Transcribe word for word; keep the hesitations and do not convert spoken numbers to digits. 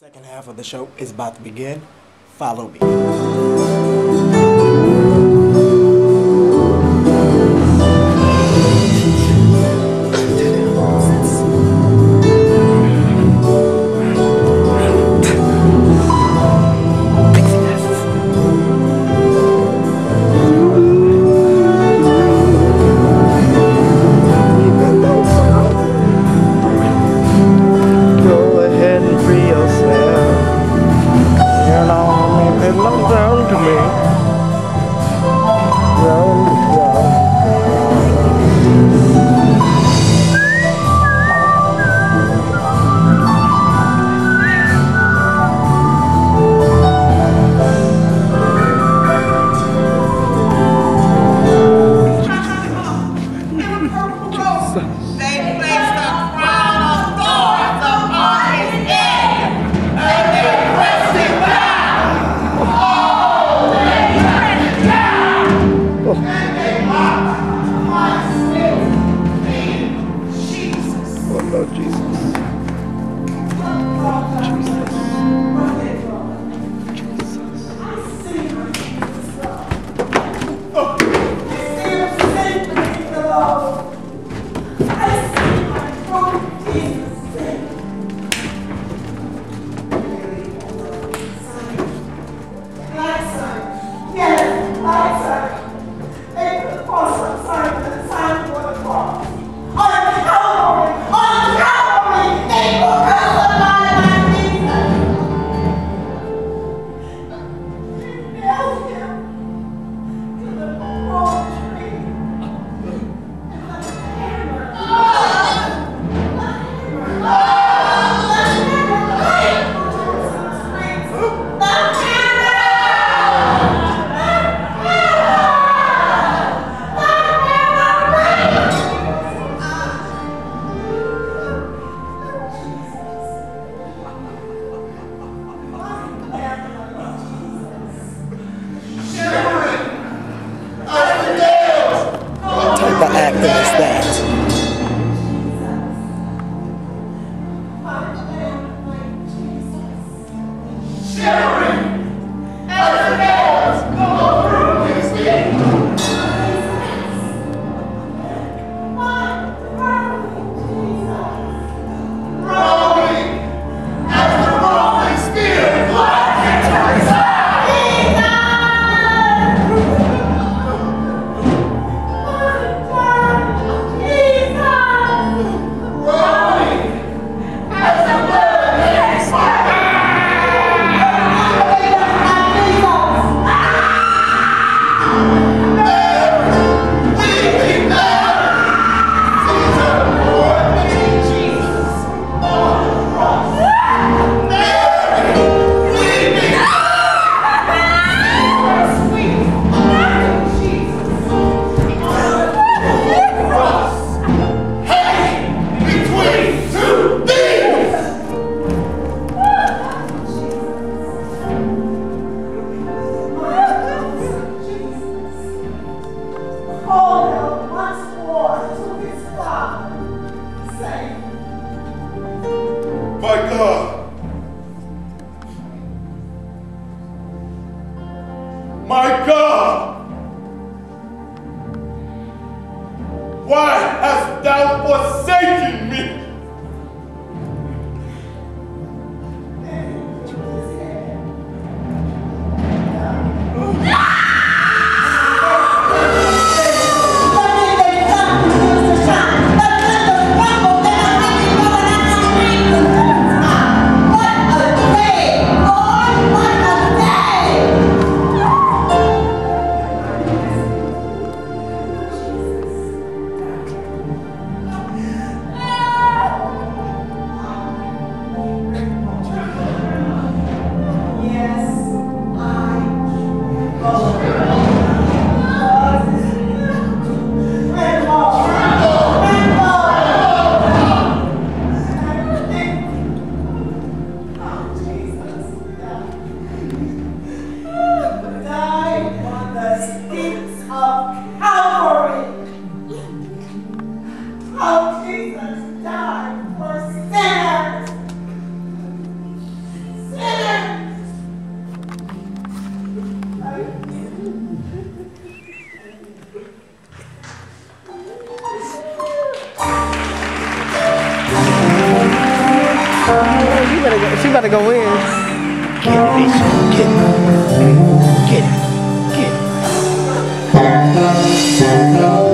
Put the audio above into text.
Second half of the show is about to begin. Follow me. She about to go in. Get it, bitch. Get it. Get it. Get it.